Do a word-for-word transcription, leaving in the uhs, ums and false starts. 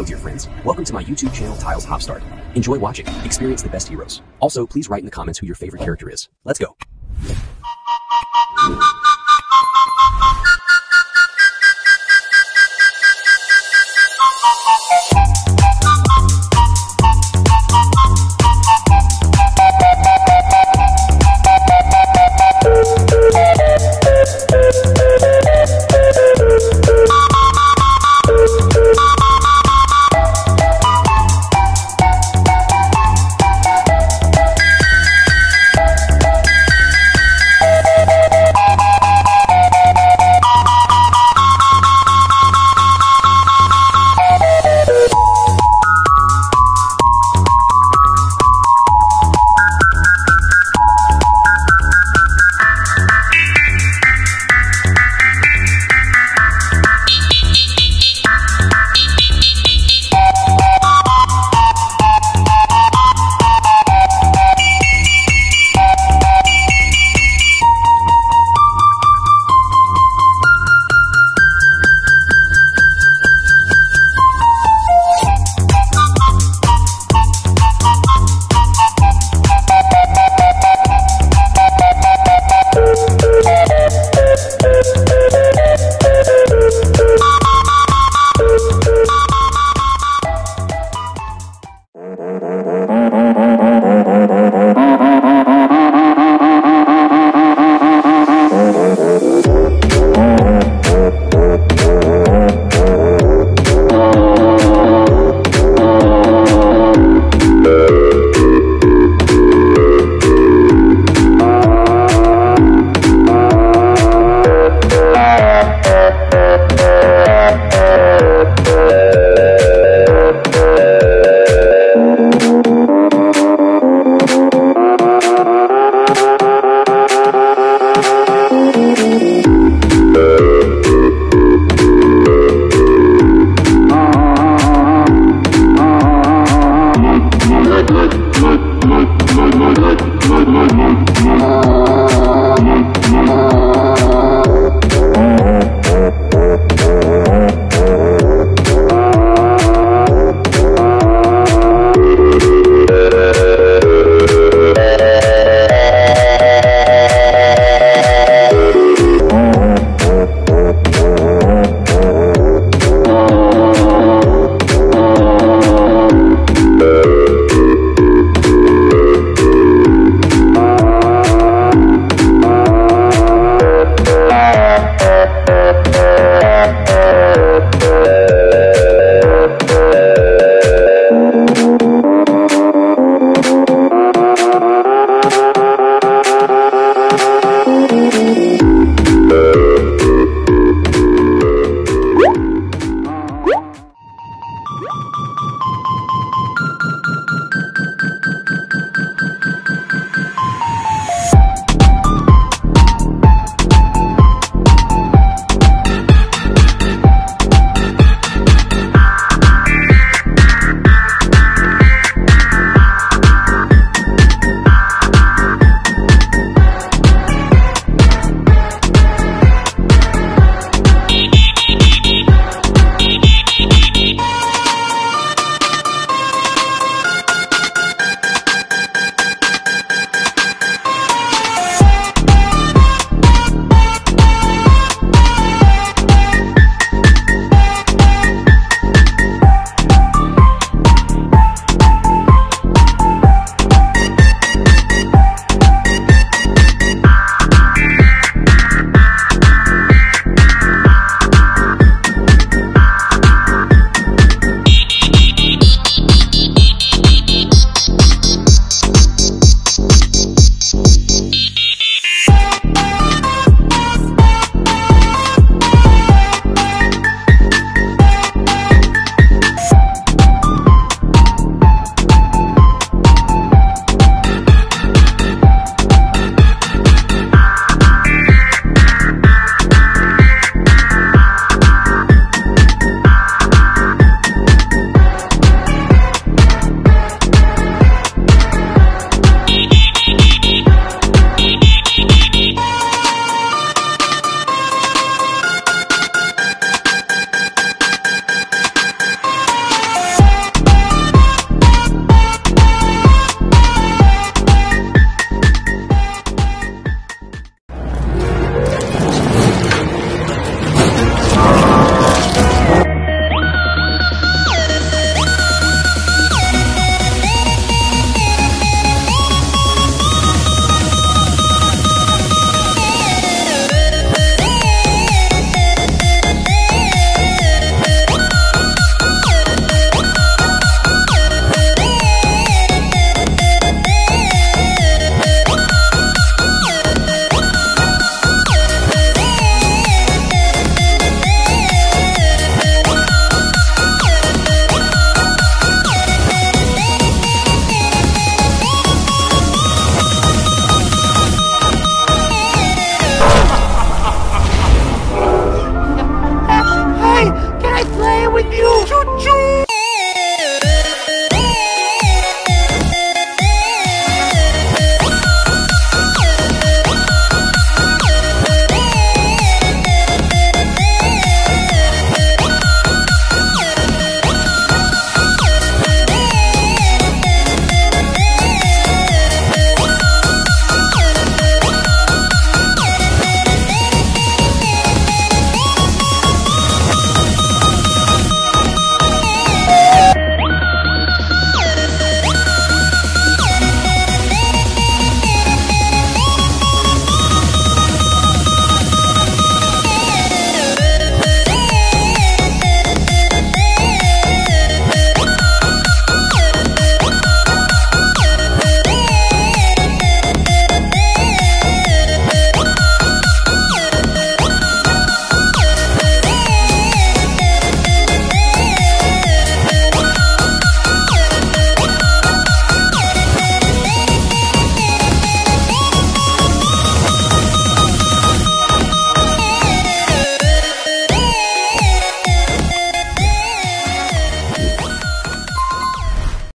Hello dear friends, welcome to my YouTube channel Tiles Hop Start. Enjoy watching, experience the best heroes. Also, please write in the comments who your favorite character is. Let's go!